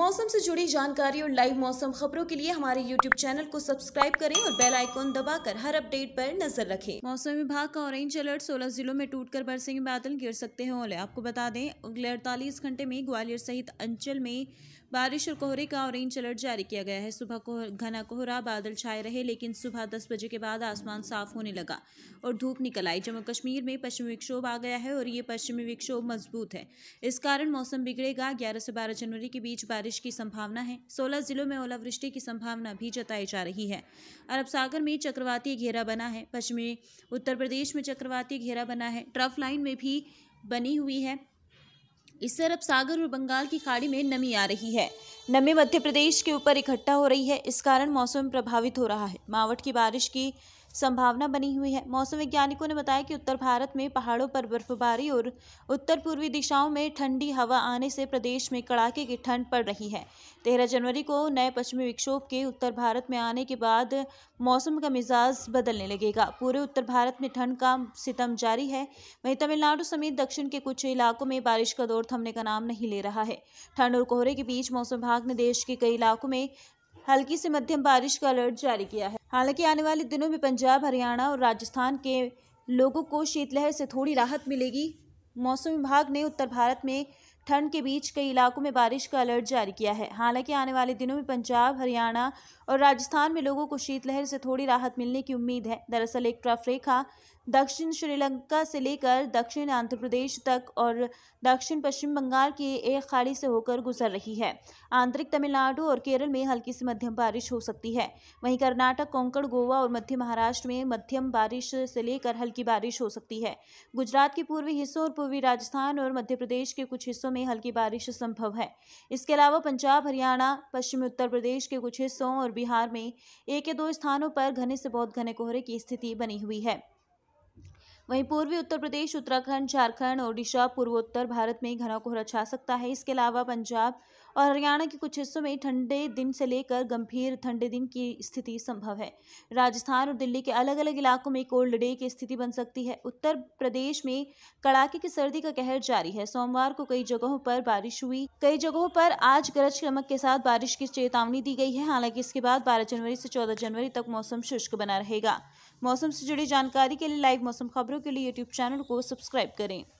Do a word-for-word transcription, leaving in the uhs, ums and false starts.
मौसम से जुड़ी जानकारी और लाइव मौसम खबरों के लिए हमारे यूट्यूब चैनल को सब्सक्राइब करें और बेल आइकॉन दबाकर हर अपडेट पर नजर रखें। मौसम विभाग का ऑरेंज अलर्ट, सोलह जिलों में टूटकर बरसेंगे बादल, गिर सकते हैं ओले। आपको बता दें अगले अड़तालीस घंटे में ग्वालियर सहित अंचल में बारिश और कोहरे का ऑरेंज अलर्ट जारी किया गया है। सुबह को घना कोहरा, बादल छाए रहे, लेकिन सुबह दस बजे के बाद आसमान साफ होने लगा और धूप निकल आई। जम्मू कश्मीर में पश्चिमी विक्षोभ आ गया है और ये पश्चिमी विक्षोभ मजबूत है, इस कारण मौसम बिगड़ेगा। ग्यारह से बारह जनवरी के बीच बारिश की संभावना है। सोलह जिलों में ओलावृष्टि की संभावना भी जताई जा रही है। अरब सागर में चक्रवाती घेरा बना है। पश्चिमी उत्तर प्रदेश में चक्रवाती घेरा बना है, ट्रफ लाइन में भी बनी हुई है। इससे अरब सागर और बंगाल की खाड़ी में नमी आ रही है। नमी मध्य प्रदेश के ऊपर इकट्ठा हो रही है, इस कारण मौसम प्रभावित हो रहा है। मावठ की बारिश की संभावना बनी हुई है। मौसम वैज्ञानिकों ने बताया कि उत्तर भारत में पहाड़ों पर बर्फबारी और उत्तर पूर्वी दिशाओं में ठंडी हवा आने से प्रदेश में कड़ाके की ठंड पड़ रही है। तेरह जनवरी को नए पश्चिमी विक्षोभ के उत्तर भारत में आने के बाद मौसम का मिजाज बदलने लगेगा। पूरे उत्तर भारत में ठंड का सितम जारी है। वहीं तमिलनाडु समेत दक्षिण के कुछ इलाकों में बारिश का दौर थमने का नाम नहीं ले रहा है। ठंड और कोहरे के बीच मौसम विभाग ने देश के कई इलाकों में हल्की से मध्यम बारिश का अलर्ट जारी किया है। हालांकि आने वाले दिनों में पंजाब, हरियाणा और राजस्थान के लोगों को शीतलहर से थोड़ी राहत मिलेगी। मौसम विभाग ने उत्तर भारत में ठंड के बीच कई इलाकों में बारिश का अलर्ट जारी किया है। हालांकि आने वाले दिनों में पंजाब, हरियाणा और राजस्थान में लोगों को शीतलहर से थोड़ी राहत मिलने की उम्मीद है। दरअसल एक ट्रफ रेखा दक्षिण श्रीलंका से लेकर दक्षिण आंध्र प्रदेश तक और दक्षिण पश्चिम बंगाल की एक खाड़ी से होकर गुजर रही है। आंतरिक तमिलनाडु और केरल में हल्की से मध्यम बारिश हो सकती है। वहीं कर्नाटक, कोंकण, गोवा और मध्य महाराष्ट्र में मध्यम बारिश से लेकर हल्की बारिश हो सकती है। गुजरात के पूर्वी हिस्सों और पूर्वी राजस्थान और मध्य प्रदेश के कुछ हिस्सों में हल्की बारिश संभव है। इसके अलावा पंजाब, हरियाणा, पश्चिमी उत्तर प्रदेश के कुछ हिस्सों और बिहार में एक या दो स्थानों पर घने से बहुत घने कोहरे की स्थिति बनी हुई है। वहीं पूर्वी उत्तर प्रदेश, उत्तराखंड, झारखंड, ओडिशा, पूर्वोत्तर भारत में घना कोहरा छा सकता है। इसके अलावा पंजाब और हरियाणा के कुछ हिस्सों में ठंडे दिन से लेकर गंभीर ठंडे दिन की स्थिति संभव है। राजस्थान और दिल्ली के अलग अलग इलाकों में कोल्ड डे की स्थिति बन सकती है। उत्तर प्रदेश में कड़ाके की सर्दी का कहर जारी है। सोमवार को कई जगहों पर बारिश हुई। कई जगहों पर आज गरज चमक के साथ बारिश की चेतावनी दी गई है। हालांकि इसके बाद बारह जनवरी से चौदह जनवरी तक मौसम शुष्क बना रहेगा। मौसम से जुड़ी जानकारी के लिए लाइव मौसम खबरों के लिए यूट्यूब चैनल को सब्सक्राइब करें।